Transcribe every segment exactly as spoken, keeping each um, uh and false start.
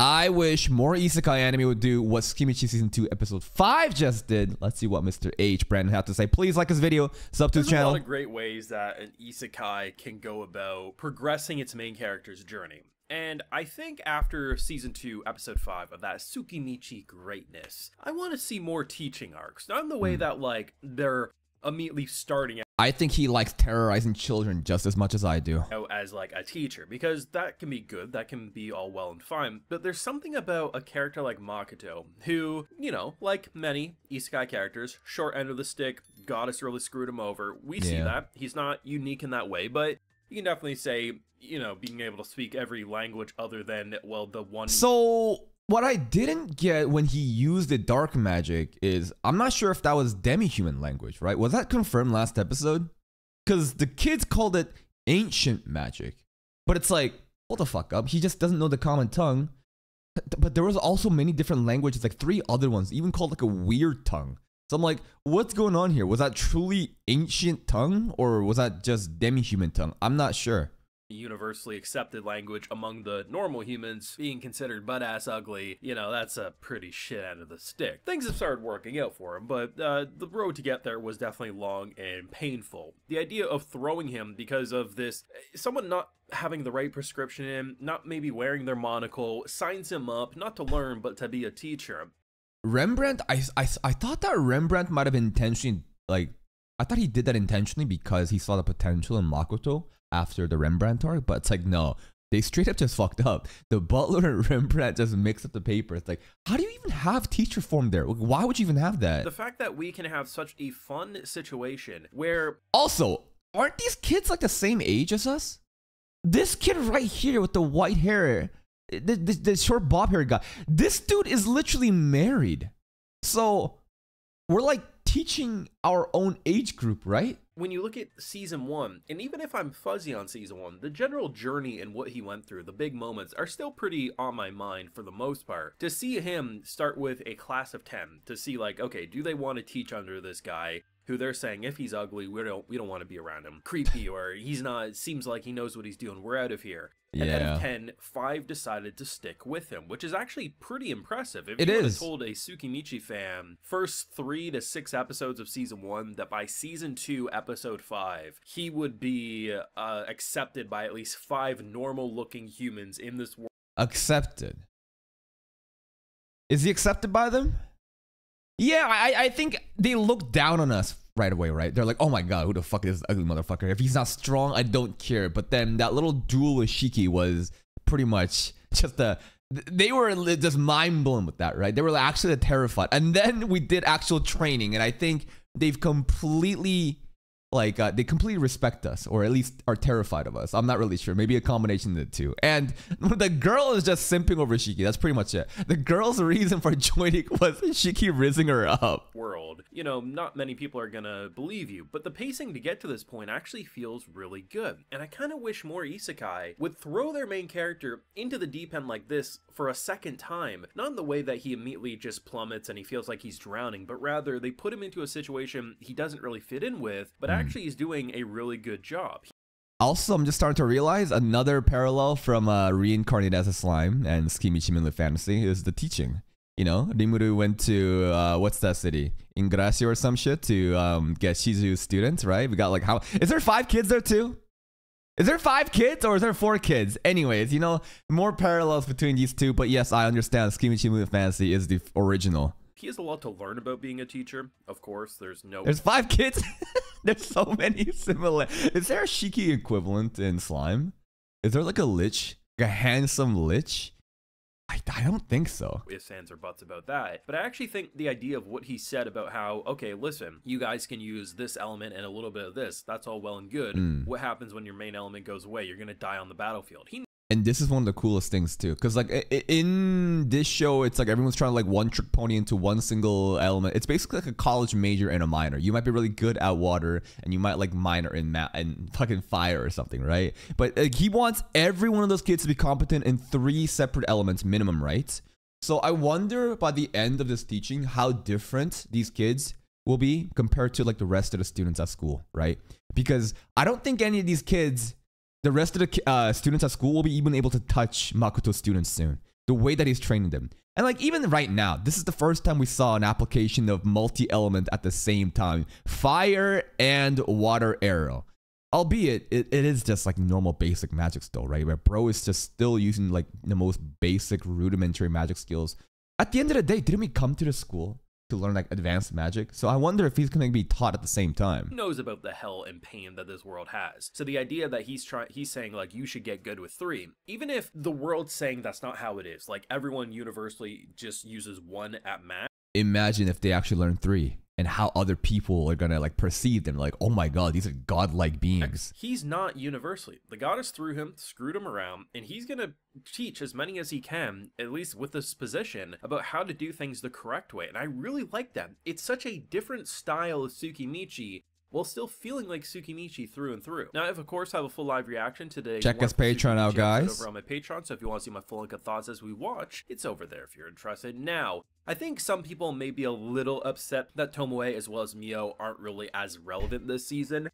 I wish more Isekai anime would do what Tsukimichi Season two Episode five just did. Let's see what Mister H. Brandon had to say. Please like this video, sub There's to the channel. There's a lot of great ways that an Isekai can go about progressing its main character's journey. And I think after Season two, Episode five of that Tsukimichi greatness, I want to see more teaching arcs. Not in the way that, like, they're immediately starting out. I think he likes terrorizing children just as much as I do. As, like, a teacher, because that can be good, that can be all well and fine. But there's something about a character like Makoto, who, you know, like many Isekai characters, short end of the stick, goddess really screwed him over. We yeah. see that. He's not unique in that way, but you can definitely say, you know, being able to speak every language other than, well, the one. So what I didn't get when he used the dark magic is, I'm not sure if that was demi-human language, right? Was that confirmed last episode? Because the kids called it ancient magic. But it's like, hold the fuck up. He just doesn't know the common tongue. But there was also many different languages, like three other ones, even called like a weird tongue. So I'm like, what's going on here? Was that truly ancient tongue, or was that just demi-human tongue? I'm not sure. Universally accepted language among the normal humans, being considered butt-ass ugly, you know, that's a pretty shit out of the stick. Things have started working out for him, but uh, the road to get there was definitely long and painful. The idea of throwing him because of this, someone not having the right prescription in, not maybe wearing their monocle, signs him up, not to learn, but to be a teacher. Rembrandt, I, I, I thought that Rembrandt might have intentionally, like, I thought he did that intentionally because he saw the potential in Makoto after the Rembrandt arc, but it's like, no, they straight up just fucked up. The butler and Rembrandt just mixed up the paper. It's like, how do you even have teacher form there? Why would you even have that? The fact that we can have such a fun situation where... Also, aren't these kids like the same age as us? This kid right here with the white hair, the, the, the short bob hair guy, this dude is literally married. So we're like teaching our own age group, right? When you look at season one, and even if I'm fuzzy on season one, the general journey and what he went through, the big moments, are still pretty on my mind for the most part. To see him start with a class of ten, to see like, okay, do they want to teach under this guy who they're saying, if he's ugly, we don't we don't want to be around him, creepy, or he's not, seems like he knows what he's doing, we're out of here. And yeah. out of ten, five decided to stick with him, which is actually pretty impressive. If it you is. Told a Tsukimichi fan first three to six episodes of season one that by season two, episode five, he would be uh, accepted by at least five normal-looking humans in this world. Accepted? Is he accepted by them? Yeah, I, I think they look down on us right away, right? They're like, oh my god, who the fuck is this ugly motherfucker? If he's not strong, I don't care. But then that little duel with Shiki was pretty much just a... They were just mind-blown with that, right? They were actually terrified. And then we did actual training, and I think they've completely... Like, uh, they completely respect us, or at least are terrified of us. I'm not really sure. Maybe a combination of the two. And the girl is just simping over Shiki. That's pretty much it. The girl's reason for joining was Shiki rizzing her up. World. You know, not many people are gonna believe you, but the pacing to get to this point actually feels really good. And I kind of wish more Isekai would throw their main character into the deep end like this for a second time. Not in the way that he immediately just plummets and he feels like he's drowning, but rather they put him into a situation he doesn't really fit in with, but actually Actually, he's doing a really good job. Also, I'm just starting to realize another parallel from uh, Reincarnated as a Slime and Tsukimichi Midnight Fantasy is the teaching. You know, Rimuru went to, uh, what's that city? Ingrasio or some shit to um, get Shizu's students, right? We got like, how? Is there five kids there too? Is there five kids or is there four kids? Anyways, you know, more parallels between these two. But yes, I understand Tsukimichi Midnight Fantasy is the original. He has a lot to learn about being a teacher. Of course, there's no... There's five kids. There's so many similar... Is there a Shiki equivalent in Slime? Is there like a lich? Like a handsome lich? I, I don't think so. Ifs, ands, or buts about that. But I actually think the idea of what he said about how, okay, listen, you guys can use this element and a little bit of this. That's all well and good. Mm. What happens when your main element goes away? You're going to die on the battlefield. He... And this is one of the coolest things too, because like in this show, it's like everyone's trying to like one trick pony into one single element. It's basically like a college major and a minor. You might be really good at water, and you might like minor in math and fucking fire or something, right? But like, he wants every one of those kids to be competent in three separate elements minimum, right? So I wonder by the end of this teaching how different these kids will be compared to like the rest of the students at school, right? Because I don't think any of these kids... The rest of the uh, students at school will be even able to touch Makoto's students soon. the way that he's training them. And like even right now, this is the first time we saw an application of multi-element at the same time. Fire and water arrow. Albeit, it, it is just like normal basic magic still, right? Where bro is just still using like the most basic rudimentary magic skills. At the end of the day, didn't we come to the school to learn like advanced magic? So I wonder if he's going to be taught at the same time. He knows about the hell and pain that this world has. So the idea that he's trying, he's saying like you should get good with three, even if the world's saying that's not how it is. Like everyone universally just uses one at max. Imagine if they actually learn three and how other people are going to like perceive them. Like, oh my god, these are godlike beings. He's not universally. The goddess threw him, screwed him around, and he's going to teach as many as he can, at least with this position, about how to do things the correct way. And I really like that. It's such a different style of Tsukimichi, while still feeling like Tsukimichi through and through. Now, I, of course, have a full live reaction today. Check his Patreon out, guys. Over on my Patreon, so if you want to see my full length of thoughts as we watch, it's over there if you're interested. Now, I think some people may be a little upset that Tomoe as well as Mio aren't really as relevant this season.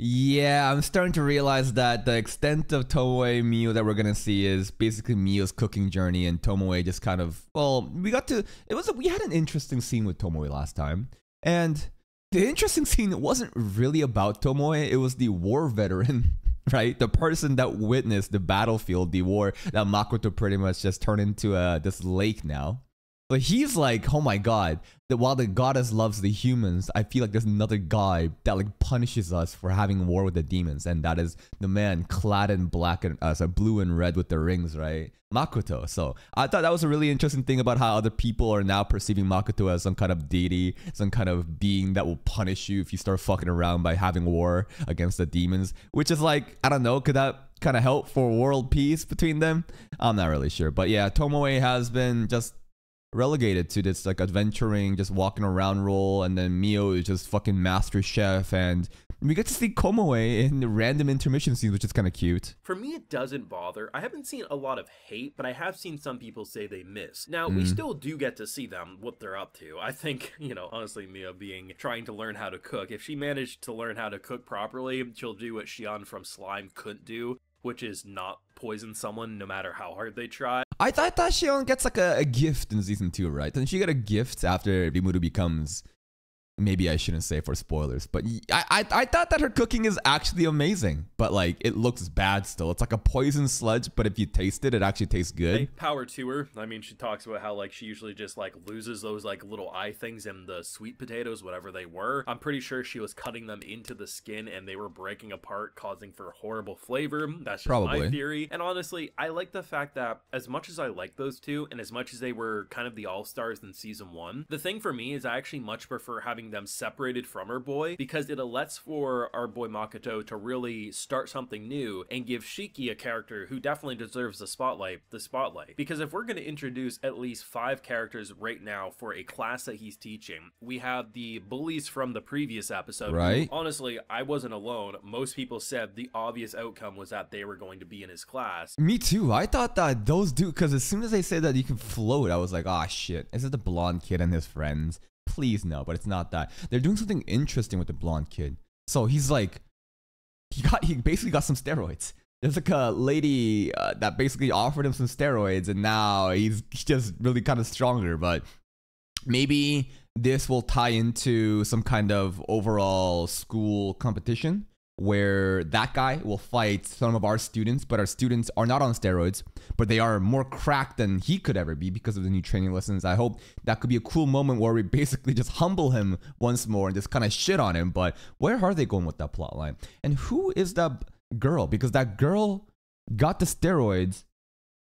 Yeah, I'm starting to realize that the extent of Tomoe and Mio that we're gonna see is basically Mio's cooking journey, and Tomoe just kind of, well, we got to, it was a, we had an interesting scene with Tomoe last time, and the interesting scene wasn't really about Tomoe, it was the war veteran, right? The person that witnessed the battlefield, the war that Makoto pretty much just turned into uh, this lake now. But he's like, oh my god, that while the goddess loves the humans, I feel like there's another guy that like punishes us for having war with the demons, and that is the man clad in black and uh, so blue and red with the rings, right? Makoto. So I thought that was a really interesting thing about how other people are now perceiving Makoto as some kind of deity, some kind of being that will punish you if you start fucking around by having war against the demons, which is like, I don't know, could that kind of help for world peace between them? I'm not really sure. But yeah, Tomoe has been just relegated to this like adventuring, just walking around role, and then Mio is just fucking master chef, and we get to see Komoe in the random intermission scenes, which is kind of cute. For me, it doesn't bother. I haven't seen a lot of hate, but I have seen some people say they miss. Now, mm. we still do get to see them, what they're up to. I think, you know, honestly, Mia being, trying to learn how to cook. If she managed to learn how to cook properly, she'll do what Shion from Slime couldn't do, which is not poison someone no mater how hard they try. I, th I thought Shion gets like a, a gift in season two, right? And she got a gift after Rimuru becomes... Maybe I shouldn't say for spoilers, but I, I I thought that her cooking is actually amazing, but like it looks bad still. It's like a poison sludge, but if you taste it, it actually tastes good. Hey, power to her. I mean, she talks about how like she usually just like loses those like little eye things in the sweet potatoes, whatever they were. I'm pretty sure she was cutting them into the skin and they were breaking apart, causing for horrible flavor. That's just probably my theory. And honestly, I like the fact that as much as I like those two, and as much as they were kind of the all-stars in season one, the thing for me is I actually much prefer having them separated from her boy, because it lets for our boy Makoto to really start something new and give Shiki, a character who definitely deserves the spotlight, the spotlight. Because if we're going to introduce at least five characters right now for a class that he's teaching, we have the bullies from the previous episode. Right. Honestly, I wasn't alone. Most people said the obvious outcome was that they were going to be in his class. Me too. I thought that those dudes, because as soon as they said that you can float, I was like, ah, shit. Is it the blonde kid and his friends? Please no, but it's not that. They're doing something interesting with the blonde kid. So he's like, he got, he basically got some steroids. There's like a lady uh, that basically offered him some steroids, and now he's just really kind of stronger. But maybe this will tie into some kind of overall school competition where that guy will fight some of our students, but our students are not on steroids, but they are more cracked than he could ever be because of the new training lessons. I hope that could be a cool moment where we basically just humble him once more and just kind of shit on him. But where are they going with that plot line? And who is that girl? Because that girl got the steroids,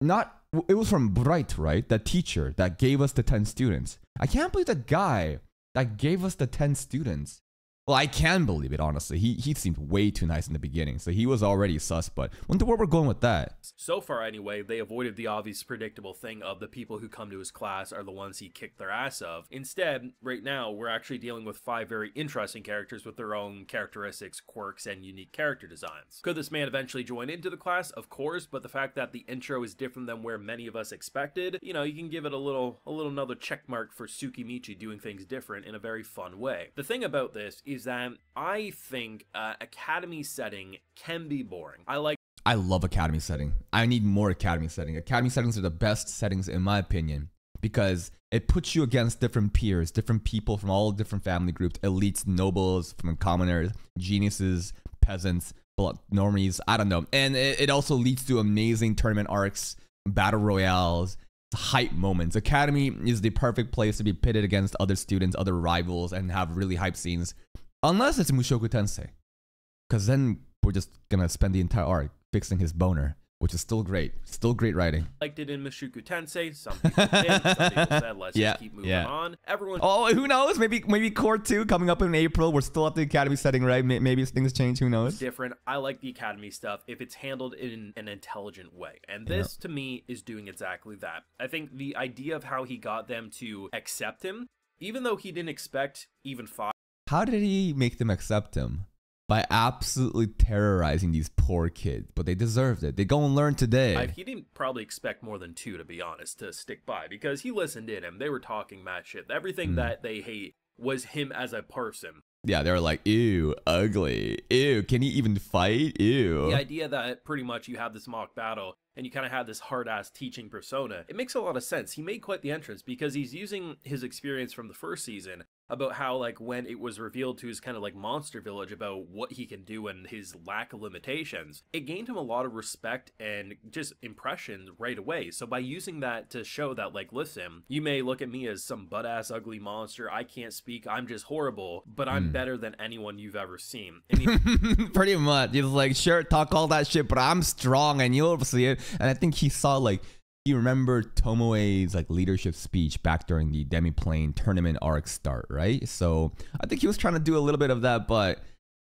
not, it was from Bright, right? That teacher that gave us the ten students. I can't believe the guy that gave us the ten students. Well, I can believe it, honestly. He he seemed way too nice in the beginning, so he was already sus, but wonder where we're going with that. So far, anyway, they avoided the obvious predictable thing of the people who come to his class are the ones he kicked their ass of. Instead, right now, we're actually dealing with five very interesting characters with their own characteristics, quirks, and unique character designs. Could this man eventually join into the class? Of course, but the fact that the intro is different than where many of us expected, you know, you can give it a little, a little another check mark for Tsukimichi doing things different in a very fun way. The thing about this is that I think uh, academy setting can be boring. I like I love academy setting. I need more academy setting. Academy settings are the best settings in my opinion, because it puts you against different peers, different people from all different family groups, elites, nobles, from commoners, geniuses, peasants, normies, I don't know. And it, it also leads to amazing tournament arcs, battle royales, hype moments. Academy is the perfect place to be pitted against other students, other rivals, and have really hype scenes. Unless it's Mushoku Tensei, because then we're just gonna spend the entire arc fixing his boner, which is still great. Still great writing. Like did in Mushoku Tensei, some people did, some people said, let's yeah, just keep moving yeah. on. Everyone. Oh, who knows? Maybe maybe Core two coming up in April. We're still at the academy setting, right? Maybe things change. Who knows? Different. I like the academy stuff if it's handled in an intelligent way. And this, yeah. to me, is doing exactly that. I think the idea of how he got them to accept him, even though he didn't expect even five. How did he make them accept him? By absolutely terrorizing these poor kids, but they deserved it. They go and learn today. I, he didn't probably expect more than two, to be honest, to stick by, because he listened in him. They were talking mad shit. Everything mm. that they hate was him as a person. Yeah, they were like, ew, ugly. Ew, can he even fight? Ew. The idea that pretty much you have this mock battle and you kind of have this hard-ass teaching persona, it makes a lot of sense. He made quite the entrance because he's using his experience from the first season about how, like, when it was revealed to his kind of, like, monster village about what he can do and his lack of limitations, it gained him a lot of respect and just impressions right away. So by using that to show that, like, listen, you may look at me as some butt-ass ugly monster, I can't speak, I'm just horrible, but I'm mm. better than anyone you've ever seen. And he pretty much. He's like, sure, talk all that shit, but I'm strong, and you'll see it. And I think he saw, like, you remember Tomoe's like leadership speech back during the Demiplane tournament arc start, right? So I think he was trying to do a little bit of that, but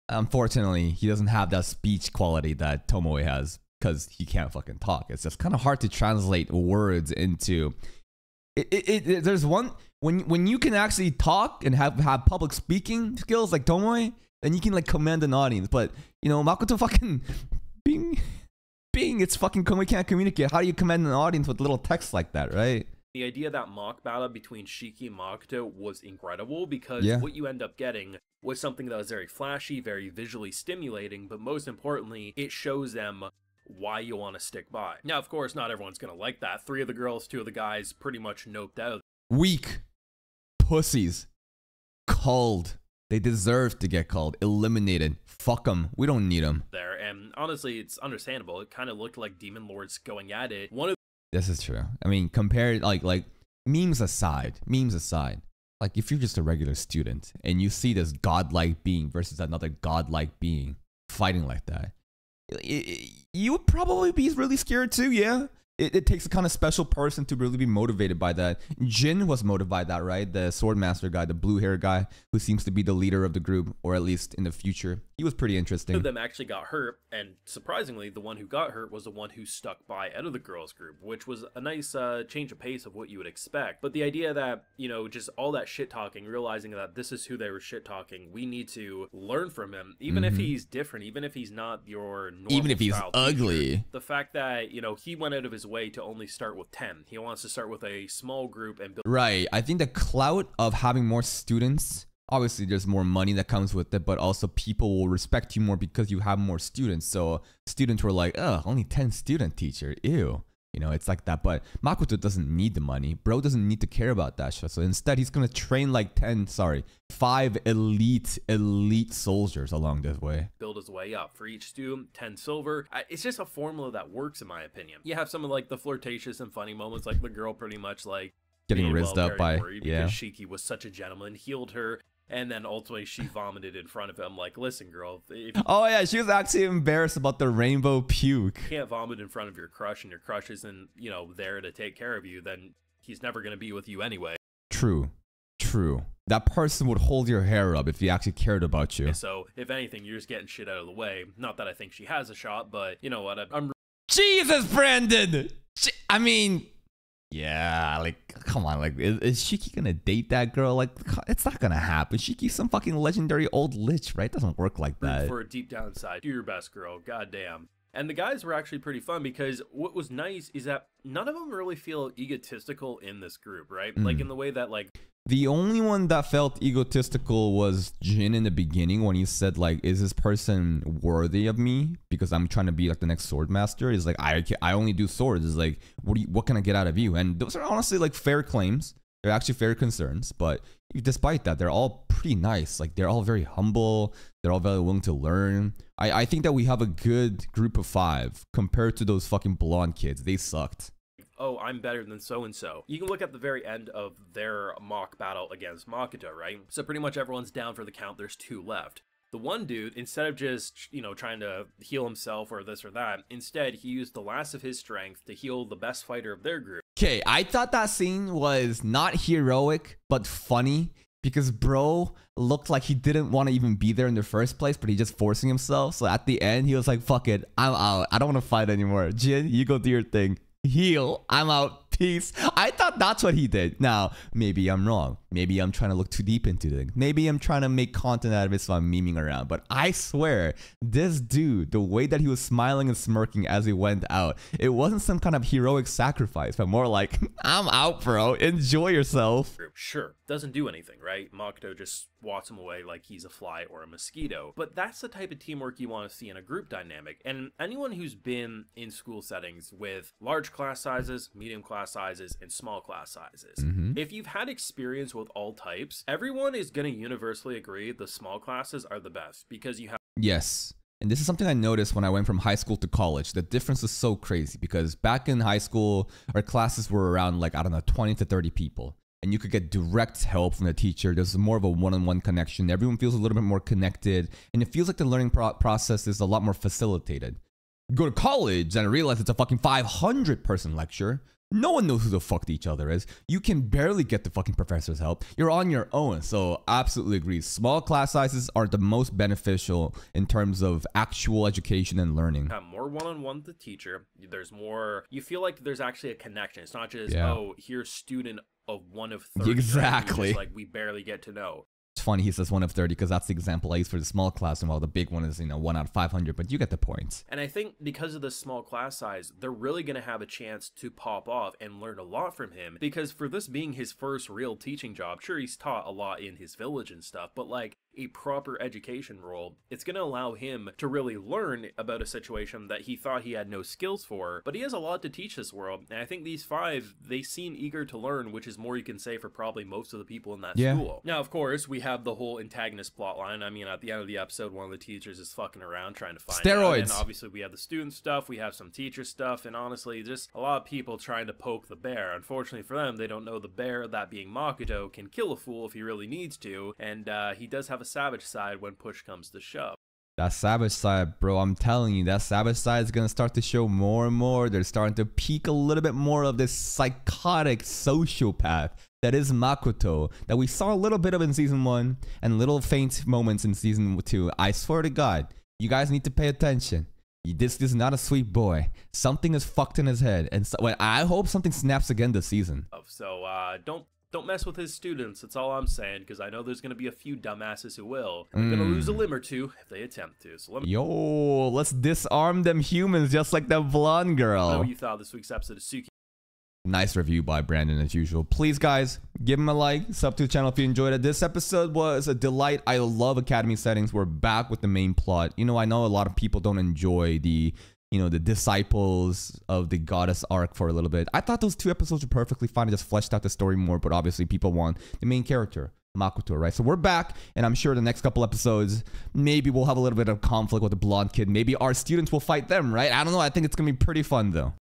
unfortunately, he doesn't have that speech quality that Tomoe has because he can't fucking talk. It's just kind of hard to translate words into. It, it, it, there's one when when you can actually talk and have have public speaking skills like Tomoe, then you can like command an audience. But you know, Makoto fucking being. Being it's fucking we can't communicate. How do you command an audience with little text like that, right? The idea of that mock battle between Shiki and Makoto was incredible because yeah. what you end up getting was something that was very flashy, very visually stimulating, but most importantly, it shows them why you want to stick by. Now, of course, not everyone's gonna like that. Three of the girls, two of the guys, pretty much noped out. Weak pussies, called. They deserve to get called, eliminated. Fuck them. We don't need them. There, and honestly, it's understandable. It kind of looked like Demon Lords going at it. One of this is true. I mean, compared like like memes aside, memes aside. Like if you're just a regular student and you see this godlike being versus another godlike being fighting like that, it, it, you would probably be really scared too. Yeah. It, it takes a kind of special person to really be motivated by that. Jin was motivated by that, right? The swordmaster guy, the blue hair guy, who seems to be the leader of the group, or at least in the future. He was pretty interesting. Two of them actually got hurt, and surprisingly, the one who got hurt was the one who stuck by out of the girls' group, which was a nice uh, change of pace of what you would expect. But the idea that, you know, just all that shit-talking, realizing that this is who they were shit-talking, we need to learn from him, even mm-hmm. if he's different, even if he's not your normal even if he's ugly. Teacher. The fact that, you know, he went out of his way to only start with ten. He wants to start with a small group and build. Right. I think the clout of having more students, obviously there's more money that comes with it, but also people will respect you more because you have more students. So students were like, oh, only ten student teacher. Ew. You know, it's like that. But Makoto doesn't need the money. Bro doesn't need to care about that shit. So instead, he's going to train like ten, sorry, five elite, elite soldiers along this way. Build his way up. For each student, ten silver. It's just a formula that works, in my opinion. You have some of like the flirtatious and funny moments, like the girl pretty much like getting rizzed well, up by, yeah. Because Shiki was such a gentleman, healed her. And then ultimately she vomited in front of him. Like, listen, girl. If oh, yeah. She was actually embarrassed about the rainbow puke. You can't vomit in front of your crush and your crush isn't, you know, there to take care of you. Then he's never going to be with you anyway. True. True. That person would hold your hair up if he actually cared about you. And so if anything, you're just getting shit out of the way. Not that I think she has a shot, but you know what? I'm Jesus, Brandon. I mean... Yeah, like, come on, like, is, is Shiki gonna date that girl? Like, it's not gonna happen. Shiki's some fucking legendary old lich, right? Doesn't work like that. For a deep down side, do your best, girl. Goddamn. And the guys were actually pretty fun, because what was nice is that none of them really feel egotistical in this group, right? Mm. Like in the way that like... The only one that felt egotistical was Jin in the beginning, when he said like, is this person worthy of me? Because I'm trying to be like the next sword master. He's like, I I only do swords. It's like, what do you, what can I get out of you? And those are honestly like fair claims. They're actually fair concerns. But despite that, they're all pretty nice. Like they're all very humble. They're all very willing to learn. I, I think that we have a good group of five compared to those fucking blonde kids. They sucked. Oh, I'm better than so-and-so. You can look at the very end of their mock battle against Makoto, right? So pretty much everyone's down for the count. There's two left. The one dude, instead of just, you know, trying to heal himself or this or that, instead he used the last of his strength to heal the best fighter of their group. Okay, I thought that scene was not heroic, but funny. Because bro looked like he didn't want to even be there in the first place, but he just forcing himself. So at the end, he was like, fuck it, I'm out. I don't want to fight anymore. Jin, you go do your thing. Heal. I'm out. Peace. I thought that's what he did. Now, maybe I'm wrong. Maybe I'm trying to look too deep into it. Maybe I'm trying to make content out of it, so I'm memeing around. But I swear, this dude, the way that he was smiling and smirking as he went out, it wasn't some kind of heroic sacrifice, but more like, I'm out, bro. Enjoy yourself. Sure. Doesn't do anything, right? Makoto just swats him away like he's a fly or a mosquito. But that's the type of teamwork you want to see in a group dynamic. And anyone who's been in school settings with large class sizes, medium class sizes, and small class sizes. Mm-hmm. If you've had experience with all types, everyone is going to universally agree the small classes are the best, because you have... Yes. And this is something I noticed when I went from high school to college. The difference is so crazy, because back in high school, our classes were around like, I don't know, twenty to thirty people. And you could get direct help from the teacher. There's more of a one-on-one connection. Everyone feels a little bit more connected. And it feels like the learning pro process is a lot more facilitated. You go to college and I realize it's a fucking five hundred person lecture. No one knows who the fuck each other is. You can barely get the fucking professor's help. You're on your own. So absolutely agree. Small class sizes are the most beneficial in terms of actual education and learning. Have more one-on-one with the teacher. There's more, you feel like there's actually a connection. It's not just, yeah. Oh, here's student of one of thirty. Exactly. Like we barely get to know. It's funny he says one of thirty because that's the example I use for the small class, and while the big one is, you know, one out of five hundred, but you get the point. And I think because of the small class size, they're really going to have a chance to pop off and learn a lot from him, because for this being his first real teaching job, sure, he's taught a lot in his village and stuff, but like a proper education role, it's going to allow him to really learn about a situation that he thought he had no skills for, but he has a lot to teach this world. And I think these five, they seem eager to learn, which is more you can say for probably most of the people in that yeah. school. Now, of course, we have the whole antagonist plot line. I mean, at the end of the episode, one of the teachers is fucking around trying to find steroids. Out. And obviously we have the student stuff, we have some teacher stuff, and honestly, just a lot of people trying to poke the bear. Unfortunately for them, they don't know the bear, that being Makoto, can kill a fool if he really needs to, and uh, he does have a savage side when push comes to shove. That savage side, bro, I'm telling you, that savage side is going to start to show more and more. They're starting to peak a little bit more of this psychotic sociopath that is Makoto, that we saw a little bit of in season one and little faint moments in season two. I swear to God, you guys need to pay attention. This is not a sweet boy. Something is fucked in his head. And so, well, I hope something snaps again this season. So uh, don't. Don't mess with his students, that's all I'm saying, because I know there's going to be a few dumbasses who will. They're mm. going to lose a limb or two if they attempt to. So let me Yo, let's disarm them humans just like that blonde girl. What you thought this week's episode of Tsukimichi. Nice review by Brandon as usual. Please, guys, give him a like, sub to the channel if you enjoyed it. This episode was a delight. I love academy settings. We're back with the main plot. You know, I know a lot of people don't enjoy the... you know, the disciples of the goddess arc for a little bit. I thought those two episodes were perfectly fine. It just fleshed out the story more, but obviously people want the main character, Makoto, right? So we're back, and I'm sure the next couple episodes, maybe we'll have a little bit of conflict with the blonde kid. Maybe our students will fight them, right? I don't know. I think it's going to be pretty fun, though.